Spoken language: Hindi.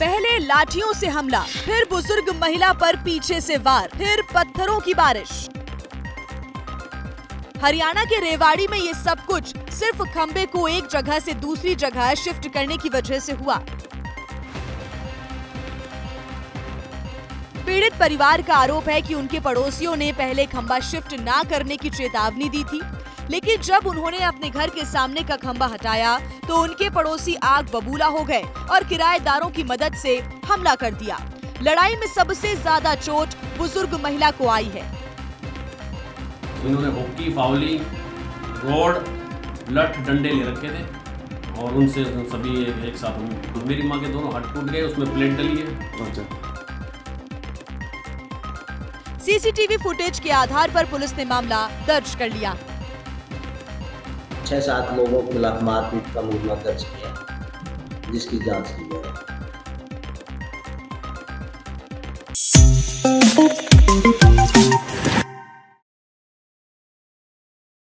पहले लाठियों से हमला, फिर बुजुर्ग महिला पर पीछे से वार, फिर पत्थरों की बारिश। हरियाणा के रेवाड़ी में ये सब कुछ सिर्फ खंबे को एक जगह से दूसरी जगह शिफ्ट करने की वजह से हुआ। पीड़ित परिवार का आरोप है कि उनके पड़ोसियों ने पहले खंबा शिफ्ट ना करने की चेतावनी दी थी, लेकिन जब उन्होंने अपने घर के सामने का खंबा हटाया तो उनके पड़ोसी आग बबूला हो गए और किराएदारों की मदद से हमला कर दिया। लड़ाई में सबसे ज्यादा चोट बुजुर्ग महिला को आई है। इन्होंने होक्की, फावली, रोड, लठ, डंडे ले रखे थे और उनसे सभी एक साथ मेरी माँ के दोनों हाथ टूट गए, उसमें प्लेट डली है। सीसीटीवी फुटेज के आधार पर पुलिस ने मामला दर्ज कर लिया। 6-7 लोगों के खिलाफ मारपीट का मुकदमा दर्ज किया, जिसकी जांच की जा रही है।